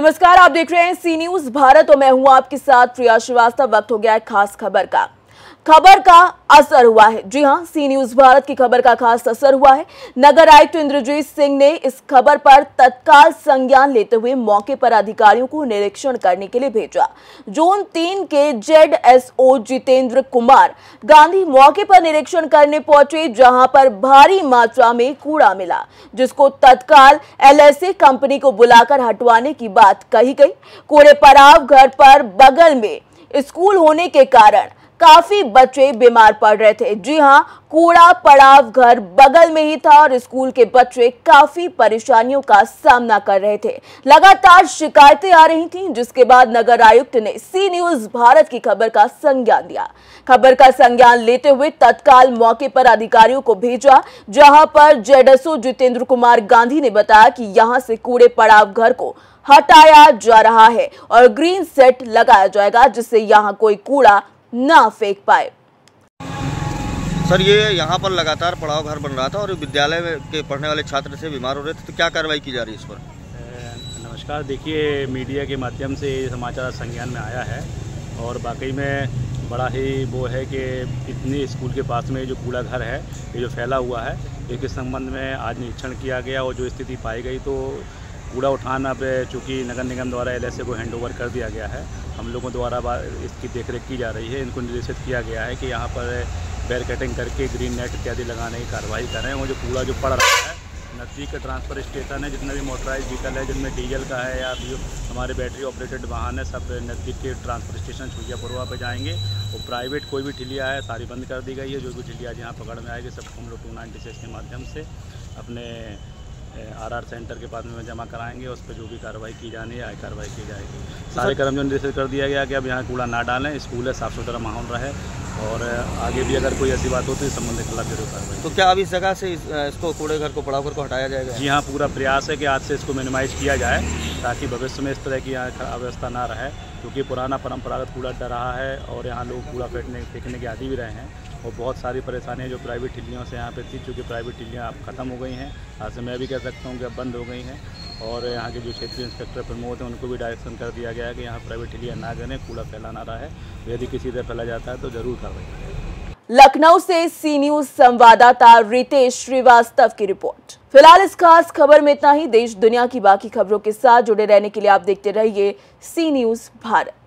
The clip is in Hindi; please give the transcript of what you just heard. नमस्कार, आप देख रहे हैं सी न्यूज भारत और मैं हूं आपके साथ प्रिया श्रीवास्तव। वक्त हो गया है खास खबर का असर हुआ है। जी हां, सी न्यूज भारत की खबर का खास असर हुआ है। नगर आयुक्त इंद्रजीत सिंह ने इस खबर पर तत्काल संज्ञान लेते हुए मौके पर अधिकारियों को निरीक्षण करने के लिए भेजा। जोन 3 के ZSO जितेंद्र कुमार गांधी मौके पर निरीक्षण करने पहुंचे, जहां पर भारी मात्रा में कूड़ा मिला, जिसको तत्काल LSA कंपनी को बुलाकर हटवाने की बात कही गई। कूड़े पड़ाव घर पर बगल में स्कूल होने के कारण काफी बच्चे बीमार पड़ रहे थे। जी हां, कूड़ा पड़ाव घर बगल में ही था और स्कूल के बच्चे काफी परेशानियों का सामना कर रहे थे। लगातार शिकायतें आ रही थीं, जिसके बाद नगर आयुक्त ने सी न्यूज भारत की खबर का संज्ञान दिया। खबर का संज्ञान लेते हुए तत्काल मौके पर अधिकारियों को भेजा, जहां पर ZSO जितेंद्र कुमार गांधी ने बताया कि यहां से कूड़े पड़ाव घर को हटाया जा रहा है और ग्रीन सेट लगाया जाएगा, जिससे यहाँ कोई कूड़ा ना फेंक पाए। सर, ये यहाँ पर लगातार पड़ाव घर बन रहा था और विद्यालय के पढ़ने वाले छात्र से बीमार हो रहे थे, तो क्या कार्रवाई की जा रही है इस पर? नमस्कार, देखिए मीडिया के माध्यम से समाचार संज्ञान में आया है और वाकई में बड़ा ही वो है कि इतने स्कूल के पास में जो कूड़ा घर है ये जो फैला हुआ है, इसके संबंध में आज निरीक्षण किया गया और जो स्थिति पाई गई तो कूड़ा उठाना पे चूँकि नगर निगम द्वारा LSA को हैंडओवर कर दिया गया है। हम लोगों द्वारा इसकी देखरेख की जा रही है। इनको निर्देशित किया गया है कि यहाँ पर बैर कटिंग करके ग्रीन नेट इत्यादि लगाने की कार्रवाई करें और जो कूड़ा जो पड़ रहा है नज़दीक का ट्रांसफर स्टेशन है, जितना भी मोटराइज व्हीकल है जिनमें डीजल का है या भी हमारे बैटरी ऑपरेटेड वाहन है, सब नज़दीक के ट्रांसफर स्टेशन छुइयापुरवा पर जाएंगे और प्राइवेट कोई भी ठिलिया है सारी बंद कर दी गई है। जो भी ठिलिया यहाँ पकड़ में आएगी सबको हम लोग 296 के माध्यम से अपने RR सेंटर के पास में जमा कराएंगे। उस पर जो भी कार्रवाई की जानी है कार्रवाई की जाएगी। सारे कर्मचारियों ने निर्देशित कर दिया गया कि अब यहाँ कूड़ा ना डालें, स्कूल है, साफ सुथरा माहौल रहे और आगे भी अगर कोई ऐसी बात हो तो इस संबंध में खिलाफ जरूर कार्रवाई। तो क्या अब इस जगह से इसको कूड़े घर को पड़ाव घर को हटाया जाएगा? जी हाँ, पूरा प्रयास है कि आज से इसको मिनिमाइज किया जाए ताकि भविष्य में इस तरह की यहाँ अव्यवस्था ना रहे, क्योंकि पुराना परंपरागत कूड़ा डर रहा है और यहाँ लोग कूड़ा फेंकने के आदि भी रहे हैं और बहुत सारी परेशानियाँ जो प्राइवेट ठिल्लियों से यहाँ पे थी, चूँकि प्राइवेट ठिल्लियाँ अब ख़त्म हो गई हैं, आज से मैं भी कह सकता हूँ कि अब बंद हो गई हैं और यहाँ के जो क्षेत्रीय इंस्पेक्टर प्रमोद हैं उनको भी डायरेक्शन कर दिया गया है कि यहाँ प्राइवेट ठिल्लियाँ ना करें, कूड़ा फैलाना रहा है, यदि किसी तरह फैला जाता है तो ज़रूर कार्रवाई करें। लखनऊ से सी न्यूज संवाददाता रितेश श्रीवास्तव की रिपोर्ट। फिलहाल इस खास खबर में इतना ही। देश दुनिया की बाकी खबरों के साथ जुड़े रहने के लिए आप देखते रहिए सी न्यूज भारत।